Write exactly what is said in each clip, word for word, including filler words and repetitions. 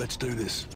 Let's do this.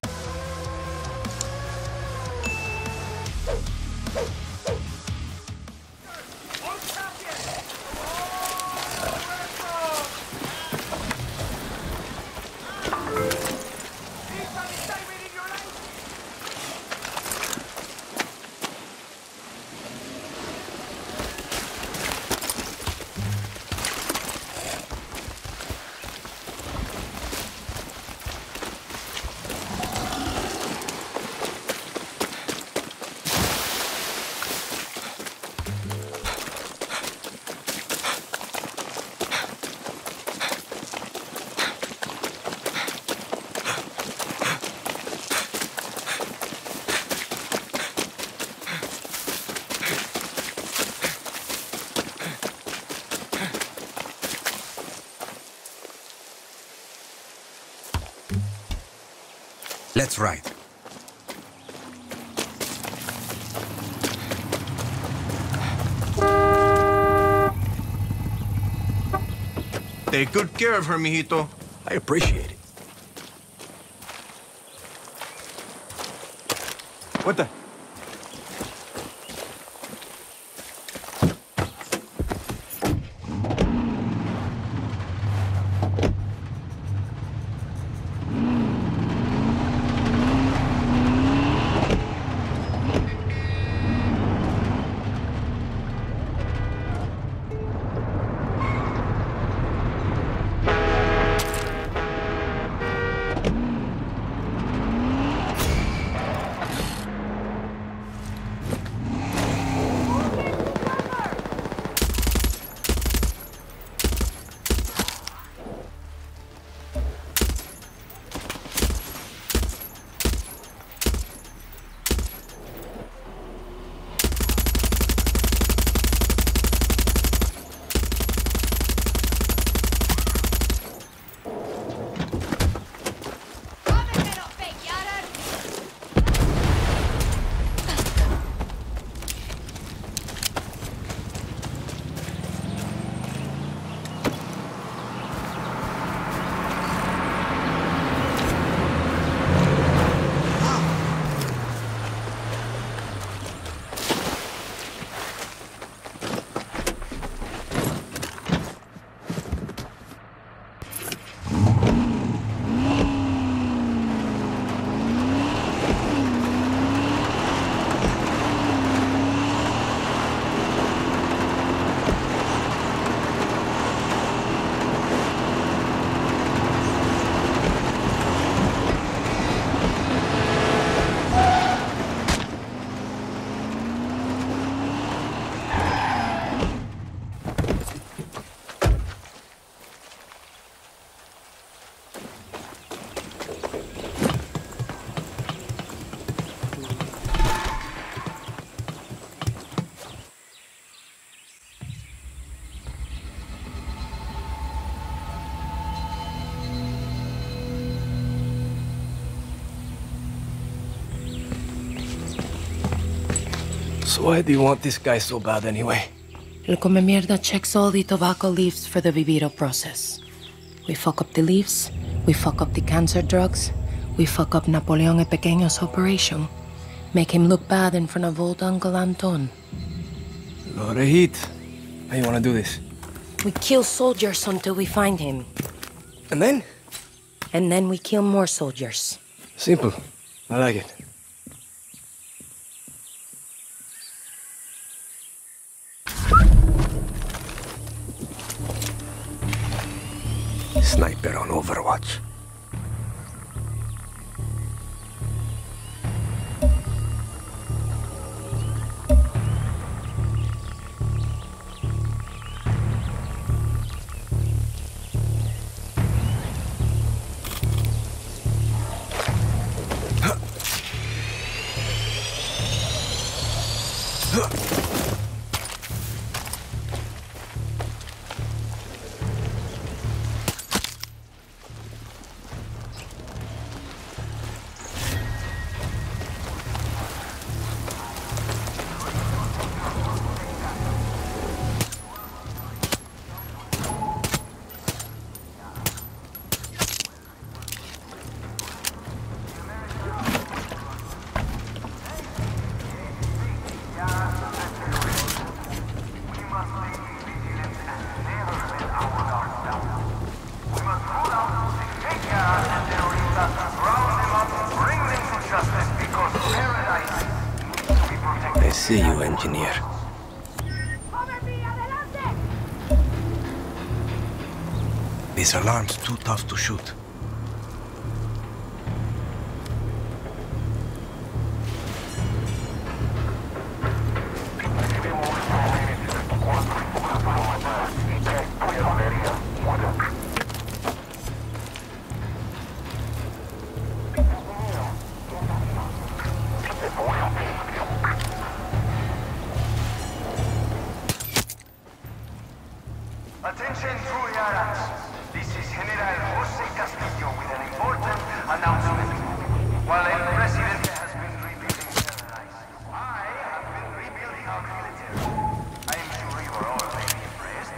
That's right. Take good care of her, mijito. I appreciate it. What the? Why do you want this guy so bad anyway? El Come Mierda checks all the tobacco leaves for the Viviro process. We fuck up the leaves, we fuck up the cancer drugs, we fuck up Napoleon El Pequeño's operation. Make him look bad in front of old Uncle Anton. Lot of heat. How you wanna do this? We kill soldiers until we find him. And then? And then we kill more soldiers. Simple. I like it. Sniper on Overwatch. see you, engineer. This alarm's too tough to shoot. Attention, true Yaras. This is General Jose Castillo with an important announcement. While a president has been rebuilding terrorized, I have been rebuilding our military. I am sure you are all very impressed.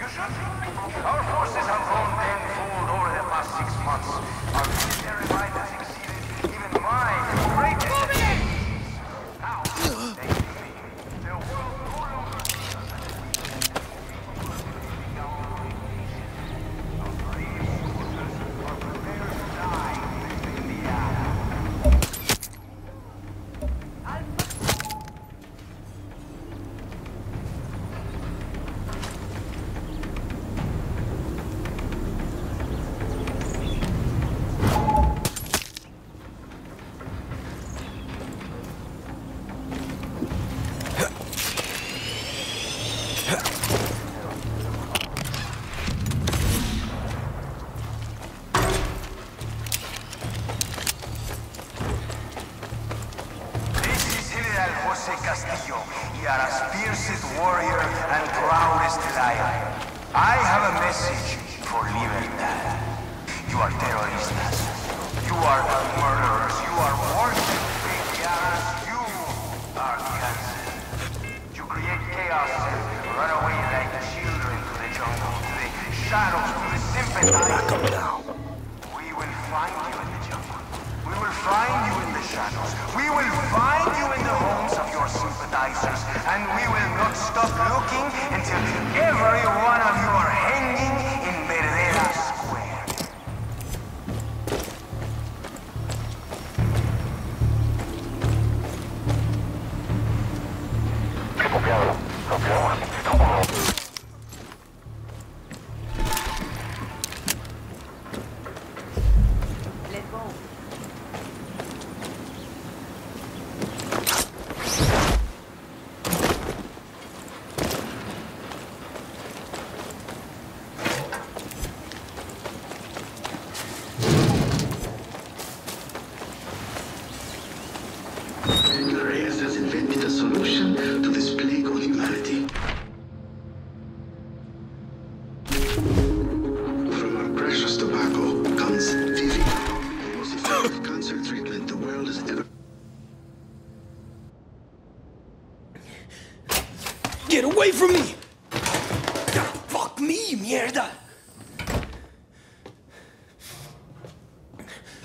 You should be. Our forces have grown tenfold over the past six months. Our military might has exceeded even my greatest expectations. Now, they the world all over.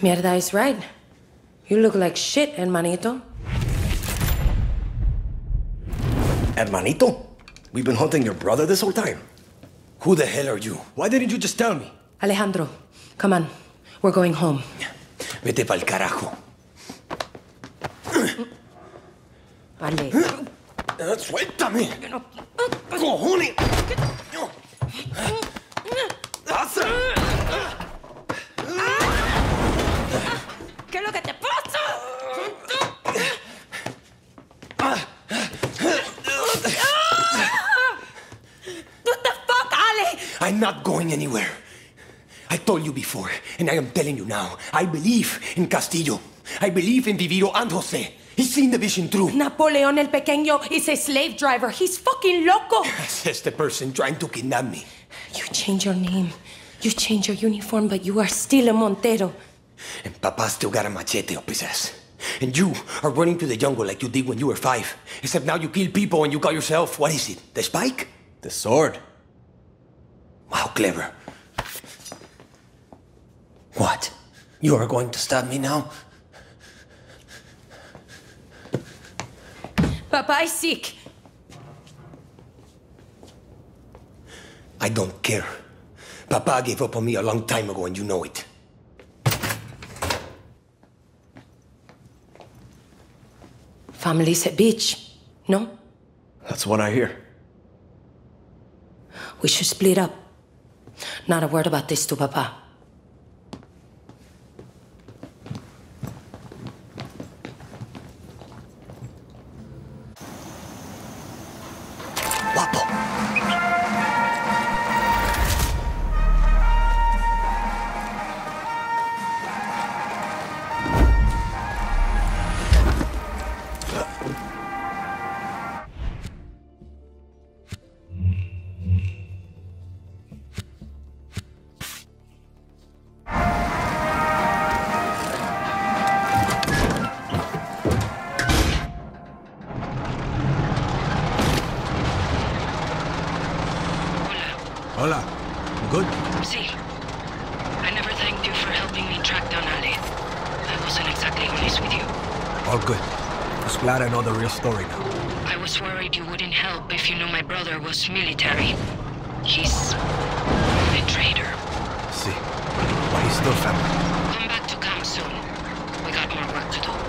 Mierda is right. You look like shit, hermanito. Hermanito? We've been hunting your brother this whole time. Who the hell are you? Why didn't you just tell me? Alejandro, come on. We're going home. Vete pa'l carajo. Vale. Suéltame. Cojones. I'm not going anywhere. I told you before, and I am telling you now. I believe in Castillo. I believe in Viviro and Jose. He's seen the vision through. Napoleon El Pequeño is a slave driver. He's fucking loco. Says the person trying to kidnap me. You change your name. You change your uniform, but you are still a Montero. And Papa still got a machete up his ass. And you are running to the jungle like you did when you were five. Except now you kill people and you call yourself, what is it? The spike? The sword. How clever. What? You are going to stab me now? Papa is sick. I don't care. Papa gave up on me a long time ago, and you know it. Family's a bitch. No? That's what I hear. We should split up. Not a word about this to Papa. Guapo. I know the real story now. I was worried you wouldn't help if you knew my brother was military. He's a traitor. See, si. But he's still family. Come back to camp soon. We got more work to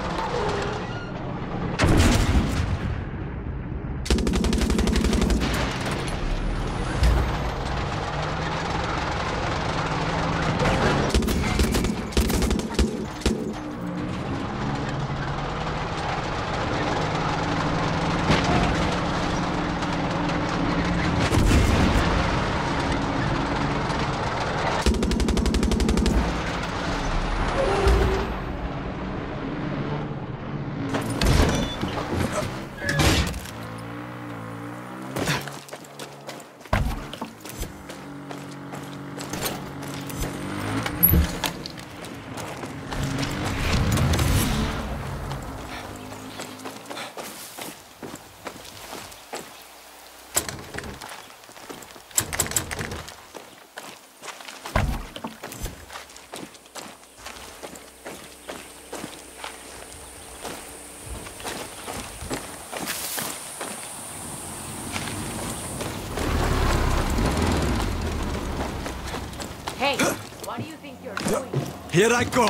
Here I go!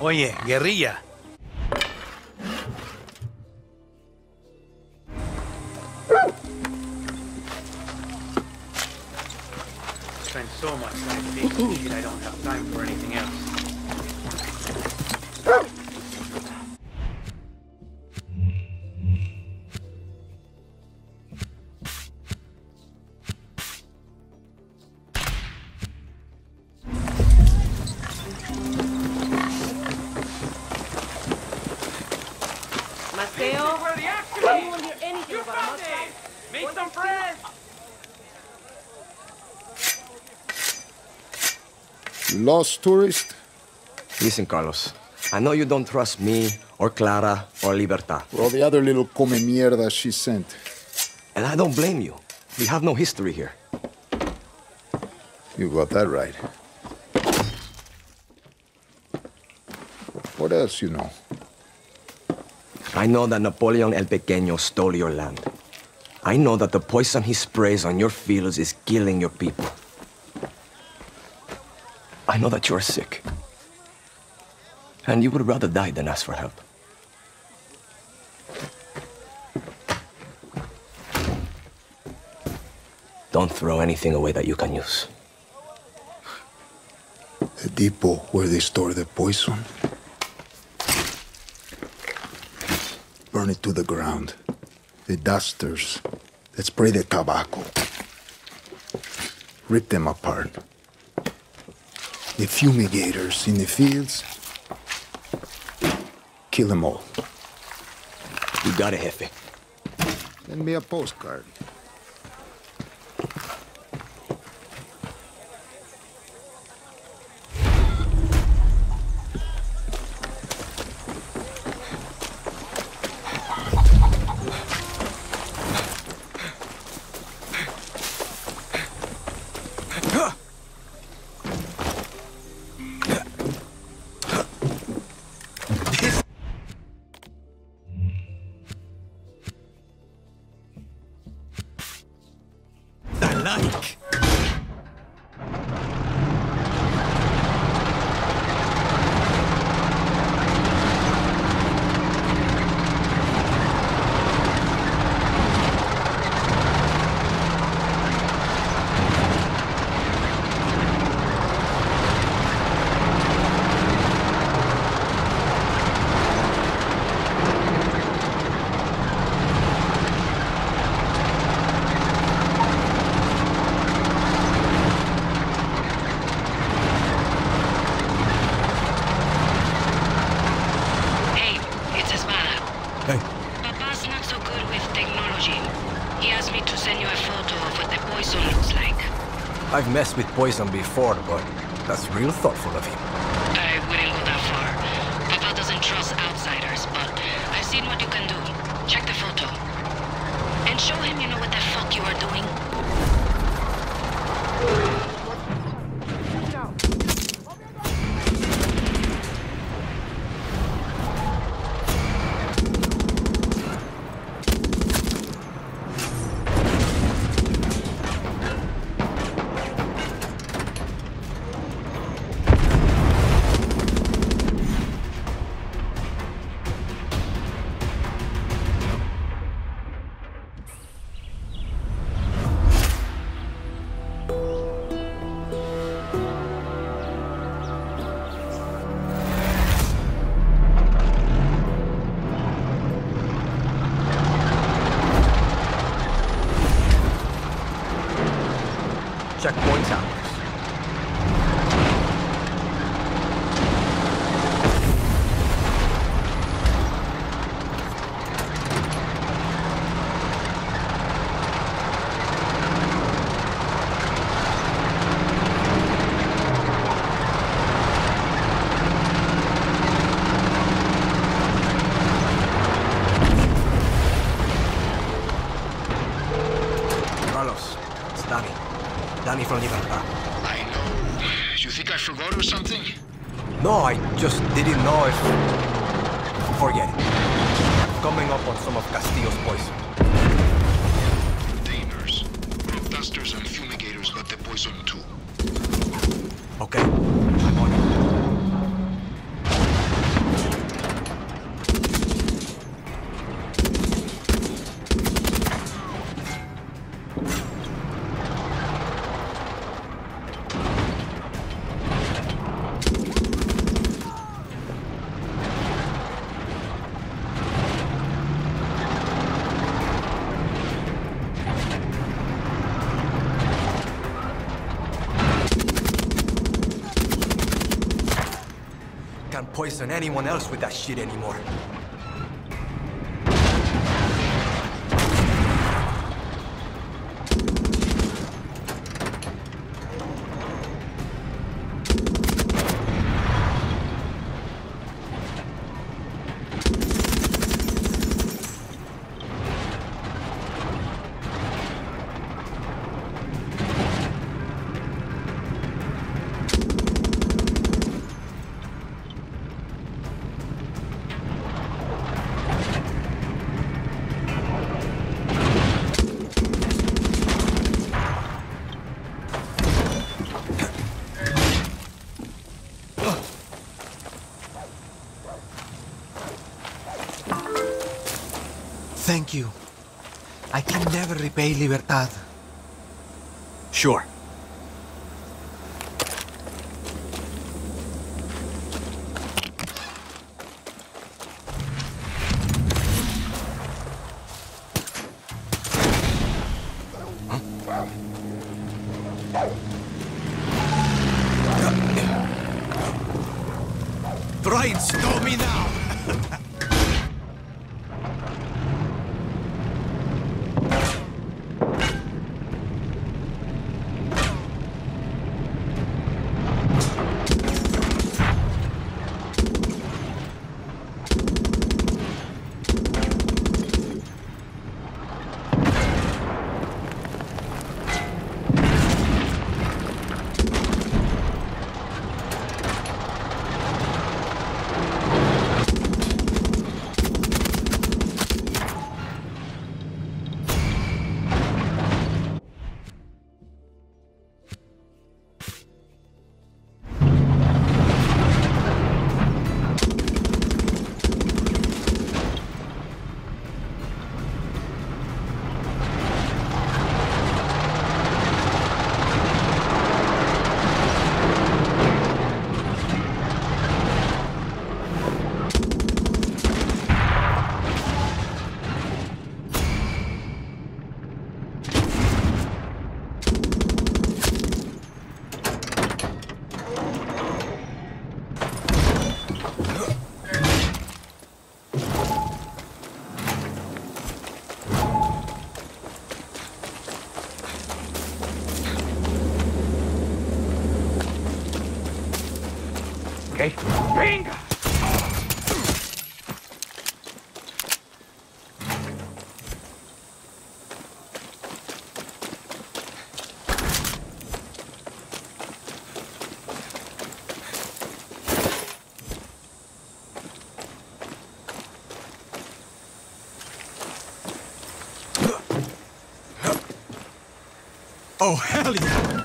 Oye, guerrilla. Spend so much time taking shit, I don't have time for anything else. Lost tourist? Listen, Carlos. I know you don't trust me, or Clara, or Libertad. Well, the other little come mierda she sent. And I don't blame you. We have no history here. You got that right. What else you know? I know that Napoleon El Pequeño stole your land. I know that the poison he sprays on your fields is killing your people. I know that you are sick. And you would rather die than ask for help. Don't throw anything away that you can use. The depot where they store the poison. Burn it to the ground. The dusters that spray the tobacco. Rip them apart. The fumigators in the fields. Kill them all. You got it, Jefe. Send me a postcard. I've messed with poison before, but that's real thoughtful of him. I wouldn't go that far. Papa doesn't trust outsiders, but I've seen what you can do. Check the photo. And show him you know what the fuck you are doing. Didn't know if... Forget it. I'm coming up on some of Castillo's poison. Containers. Rock dusters and fumigators got the poison too. Okay. I'm on than anyone else with that shit anymore. Thank you. I can never repay Libertad. Sure. Oh, hell yeah!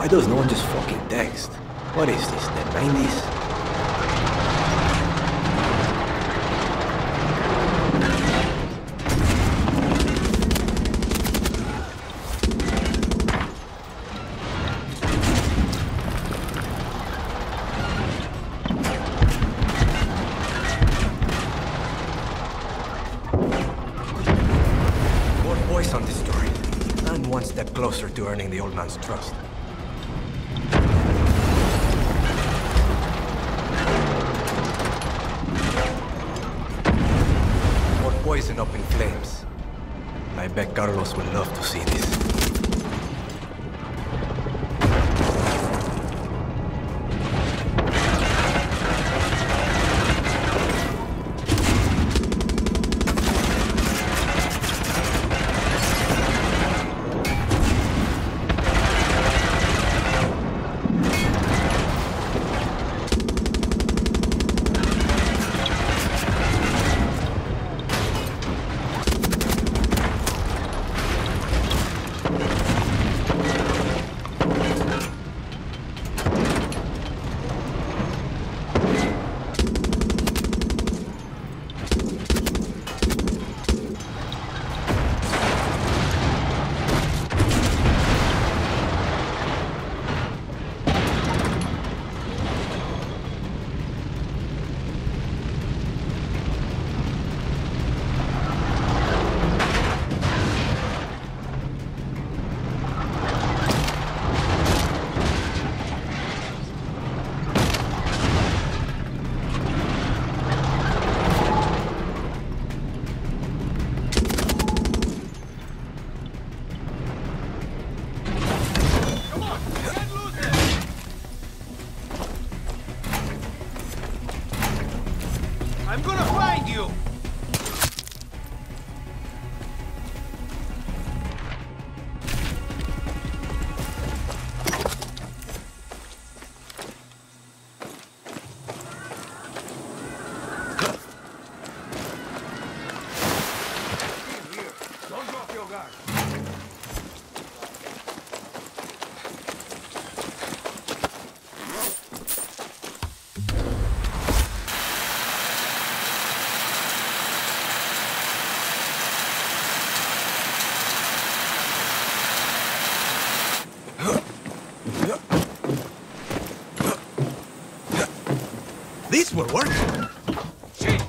Why does no one just fucking text? What is this, the nineties? Closer to earning the old man's trust. More poison up in flames. I bet Carlos would love to see this. This will work. Shit.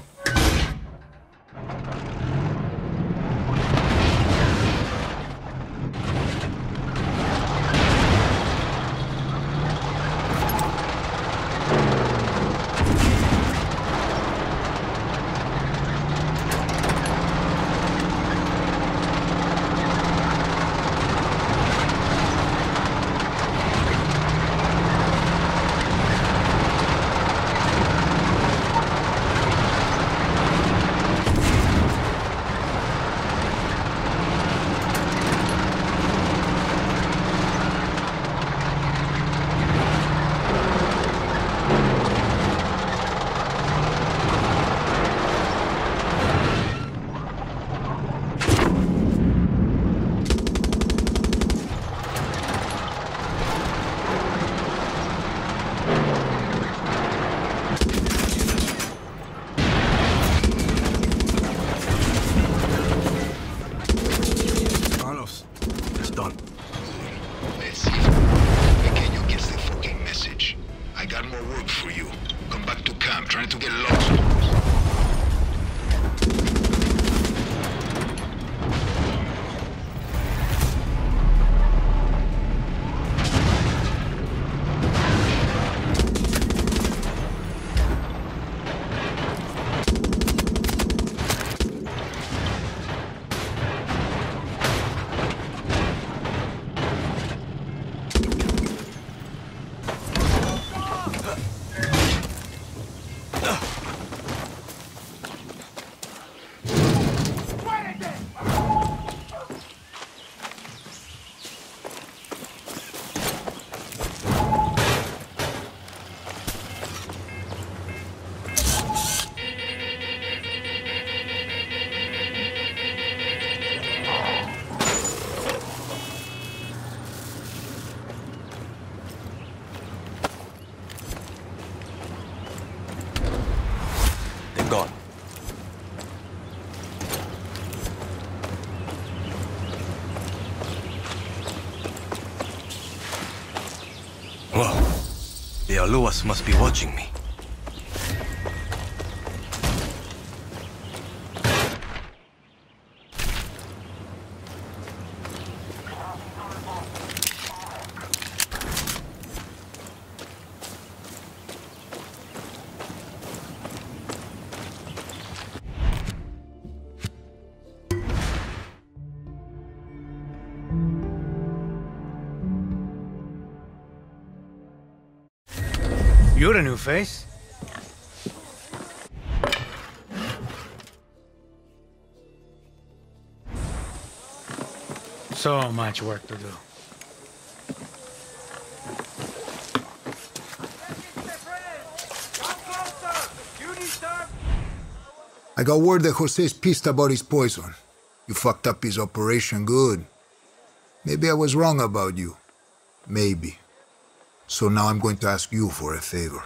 Whoa. The Aluas must be watching me. You're a new face. So much work to do. I got word that Jose's pissed about his poison. You fucked up his operation good. Maybe I was wrong about you. Maybe. So now I'm going to ask you for a favor.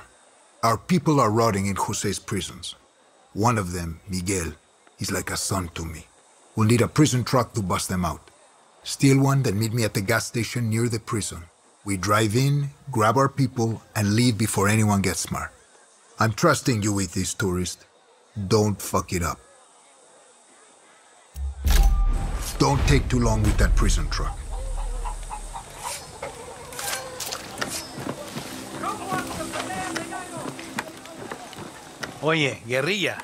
Our people are rotting in Jose's prisons. One of them, Miguel, is like a son to me. We'll need a prison truck to bust them out. Steal one, then meet me at the gas station near the prison. We drive in, grab our people, and leave before anyone gets smart. I'm trusting you with this, tourist. Don't fuck it up. Don't take too long with that prison truck. Oye, guerrilla.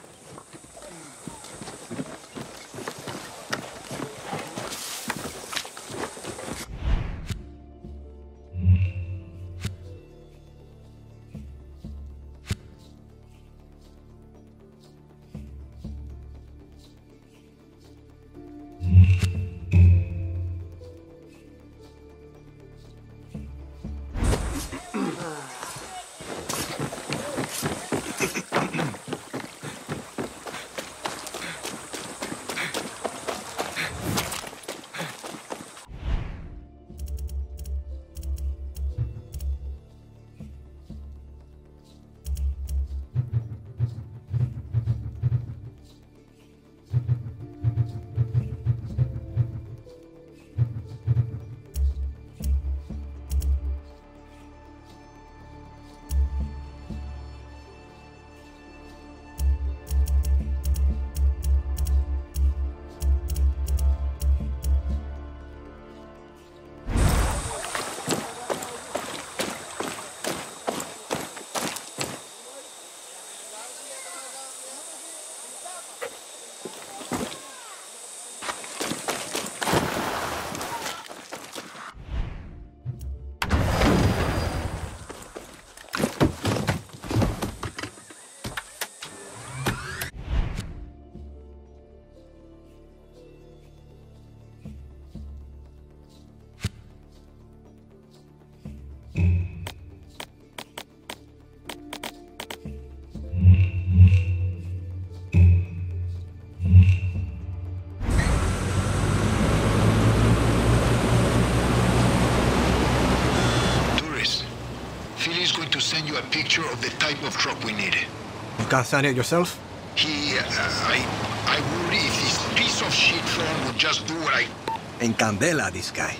Picture of the type of truck we need. You can't sign it yourself? He, uh, I, I worry if this piece of shit phone would just do what I... En candela, this guy.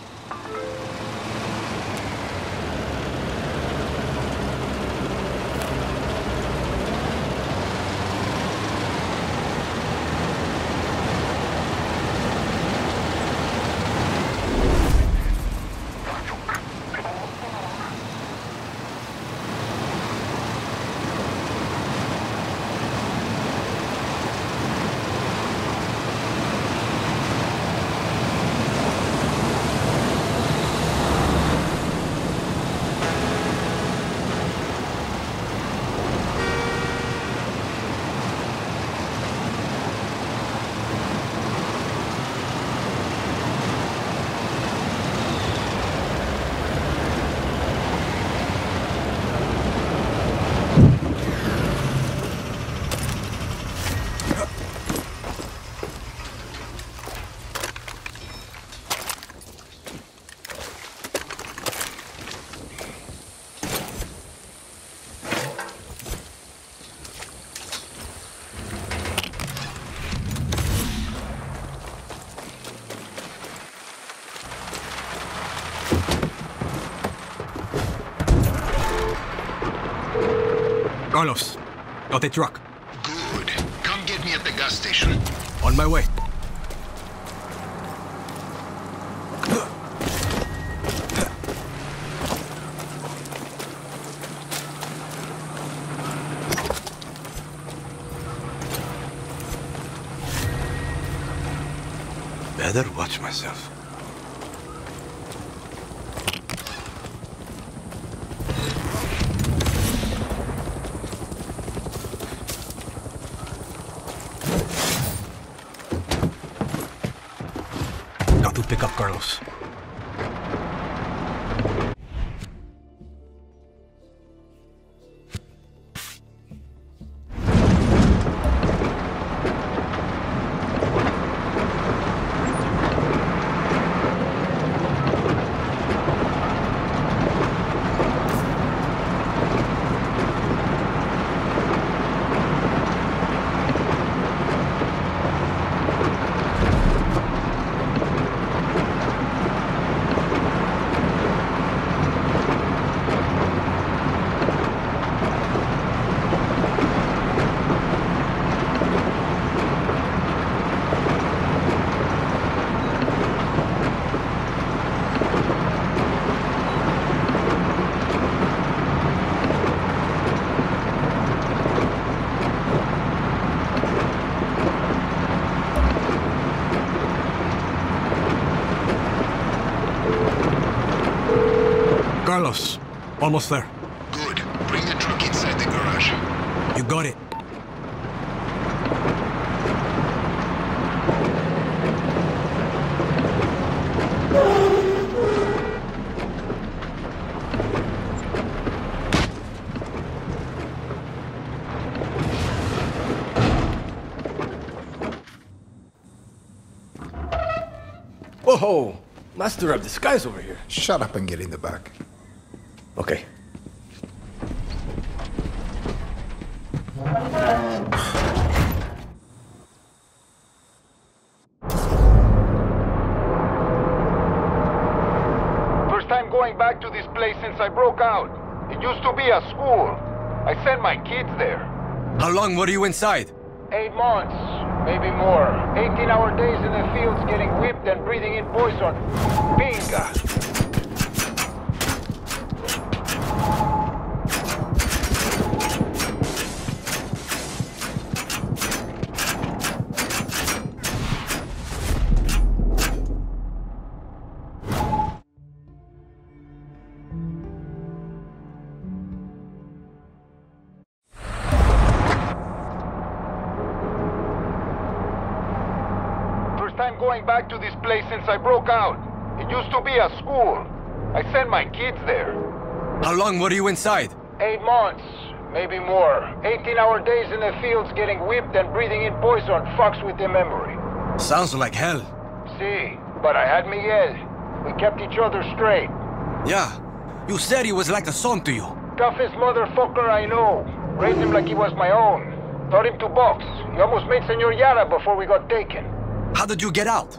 Carlos, got a truck. Good. Come get me at the gas station. On my way. Better watch myself. Got to pick up Carlos. Carlos, almost there. Good. Bring the truck inside the garage. You got it. Whoa! Master of disguise over here. Shut up and get in the back. Okay. First time going back to this place since I broke out. It used to be a school. I sent my kids there. How long were you inside? Eight months, maybe more. eighteen hour days in the fields getting whipped and breathing in poison. Binga! Back to this place since I broke out. It used to be a school. I sent my kids there. How long were you inside? Eight months, maybe more. eighteen hour days in the fields getting whipped and breathing in poison fucks with the memory. Sounds like hell. See, si, but I had Miguel. We kept each other straight. Yeah, you said he was like a son to you. Toughest motherfucker I know. Raised him like he was my own. Taught him to box. He almost made Senor Yara before we got taken. How did you get out?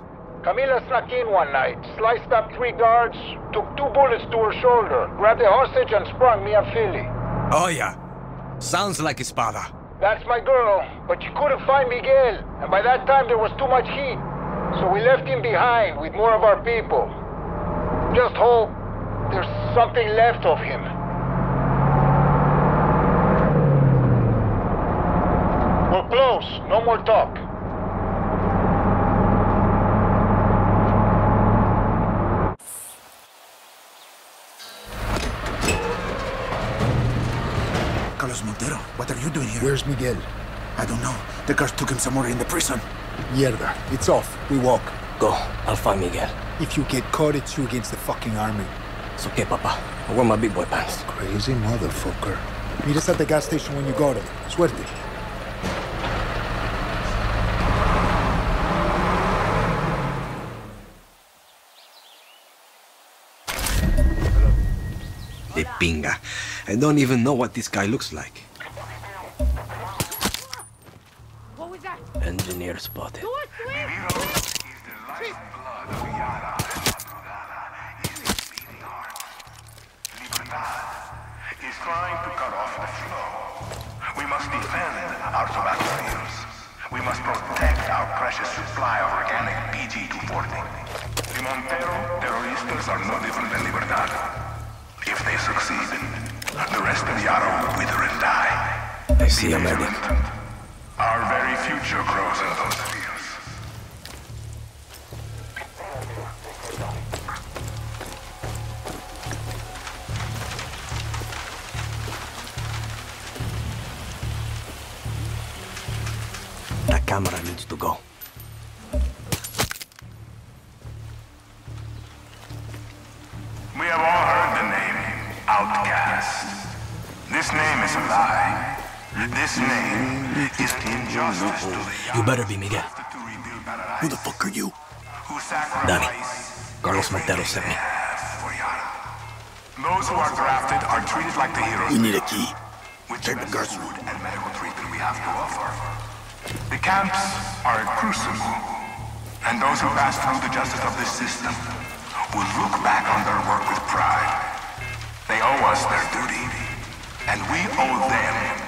Camila snuck in one night, sliced up three guards, took two bullets to her shoulder, grabbed a hostage and sprung Mia Philly. Oh yeah. Sounds like his father. That's my girl, but she couldn't find Miguel, and by that time there was too much heat. So we left him behind with more of our people. Just hope there's something left of him. We're close, no more talk. Montero, what are you doing here? Where's Miguel? I don't know. The guards took him somewhere in the prison. Mierda. It's off. We walk. Go. I'll find Miguel. If you get caught, it's you against the fucking army. It's okay, Papa. I wear my big boy pants. Crazy motherfucker. Meet us at the gas station when you got it. Suerte. De pinga. I don't even know what this guy looks like. What was that? Engineer spotted. Libertad is trying to cut off the flow. must defend our tobacco fields. We must protect our precious supply of organic P G two forty. The Montero terroristas are no different than Libertad. If they succeed, the rest of Yara will wither and die. I see a medic. Our very future grows in those fields. That camera needs to go. We have all heard the name, Outcast. This name is a lie. This name is injustice to the... You better be Miguel. Who the fuck are you? Danny. Carlos Montero sent me. Those who are drafted are treated like the heroes. We need a key. With Sergeant Garsonwood and medical treatment we have to offer. The camps are a crucible. And those who pass through the justice of this system will look back on their work with pride. They owe us their duty. And we owe them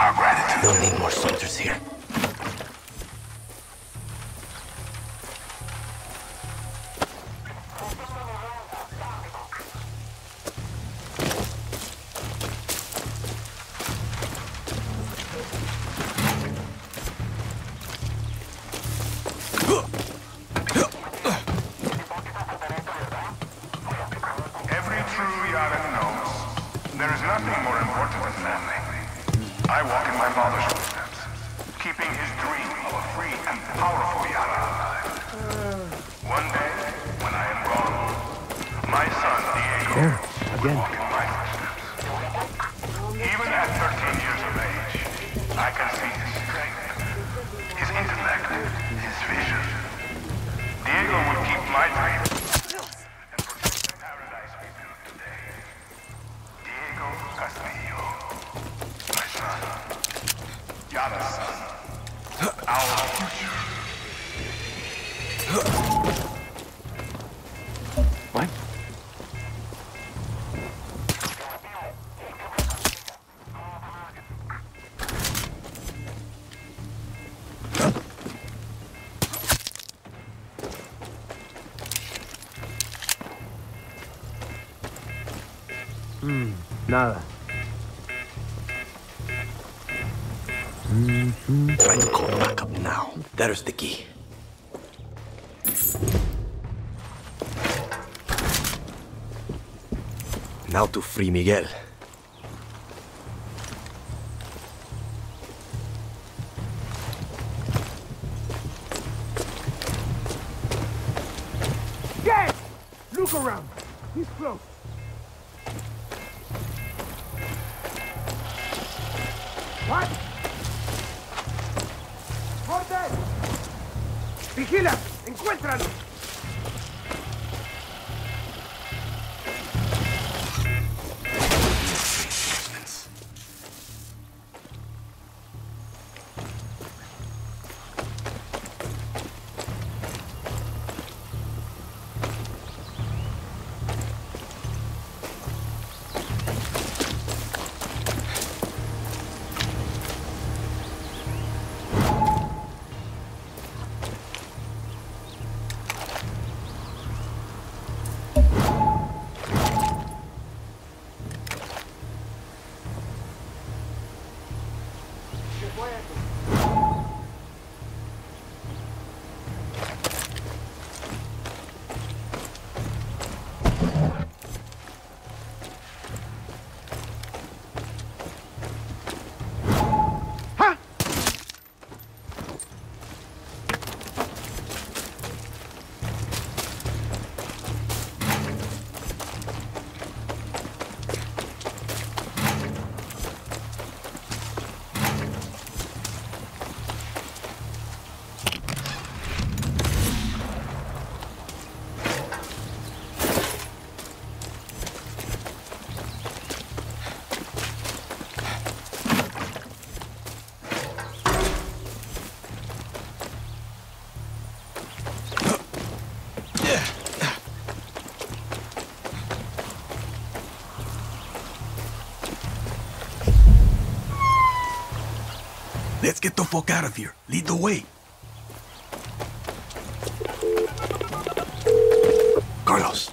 our gratitude. We'll need more soldiers here. Every true Yara knows there is nothing more important than family. I walk in my father's footsteps, keeping his dream of a free and powerful Yara alive. One day, when I am gone, my son Diego yeah, will walk in my footsteps. Even at thirteen years of age, I can see his strength, his intellect, his vision. Diego will keep my dream. Mm, nada. Mm-hmm. Try to call back up now. That is the key. Now to free Miguel. Yes! Look around. He's close. What? ¡Jose! ¡Vigila! ¡Encuéntranos! Let's get the fuck out of here. Lead the way. Carlos,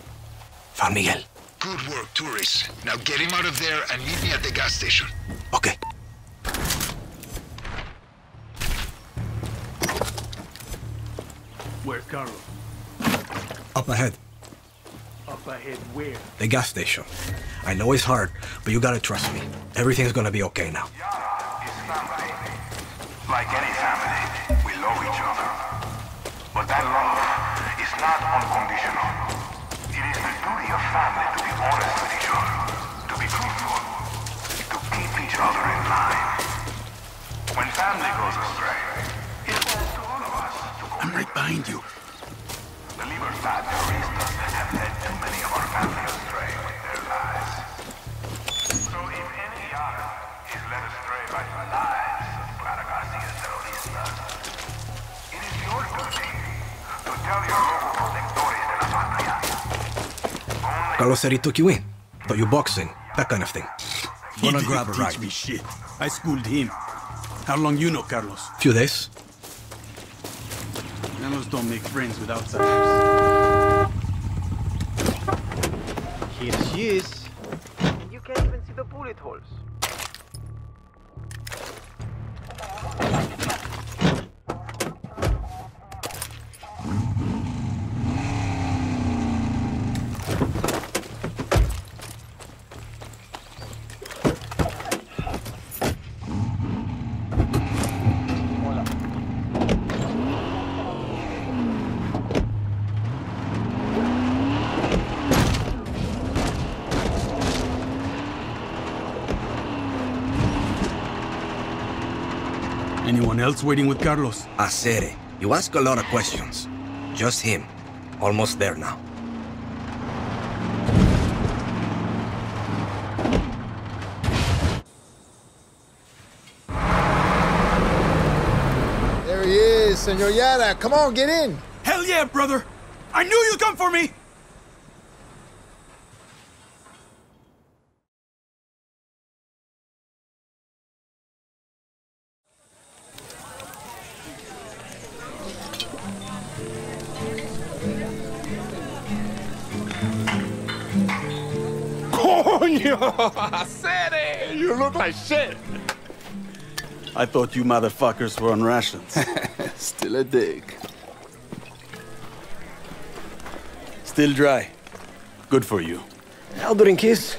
found Miguel. Good work, tourists. Now get him out of there and meet me at the gas station. Okay. Where's Carlos? Up ahead. Up ahead where? The gas station. I know it's hard, but you gotta trust me. Everything's gonna be okay now. Yara is family. Like any family, we love each other. But that love is not unconditional. It is the duty of family to be honest with each other, to be truthful, to keep each other in line. When family goes astray, it falls to all of us to go. I'm right behind you. The Libertad terrorists have led too many of our family astray with their lies. So if any Yara is led astray by the lies of Clara Garcia's terroristas, it is your duty to tell your local protectores de la patria. Carlos said he took you in, taught you boxing, that kind of thing. He didn't grab a teach ride. me shit. I schooled him. How long you know Carlos? Few days. Don't make friends with outsiders. Here she is. You can't even see the bullet holes. Anyone else waiting with Carlos? Acere. You ask a lot of questions. Just him. Almost there now. There he is, Senor Yara. Come on, get in. Hell yeah, brother. I knew you'd come for me. Acere! You look like shit! I thought you motherfuckers were on rations. Still a dig. Still dry. Good for you. I'll drink his.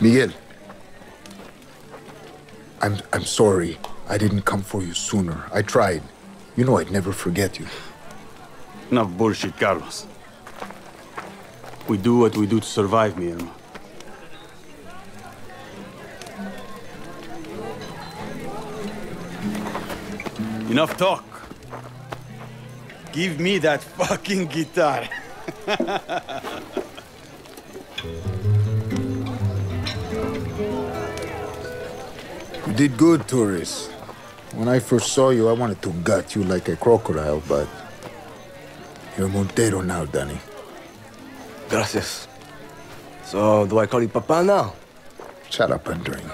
Miguel. I'm, I'm sorry. I didn't come for you sooner. I tried. You know I'd never forget you. Enough bullshit, Carlos. We do what we do to survive, mi hermano. Enough talk. Give me that fucking guitar. You did good, tourists. When I first saw you, I wanted to gut you like a crocodile, but you're Montero now, Danny. Gracias. So, do I call you Papa now? Shut up and drink.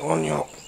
Coño.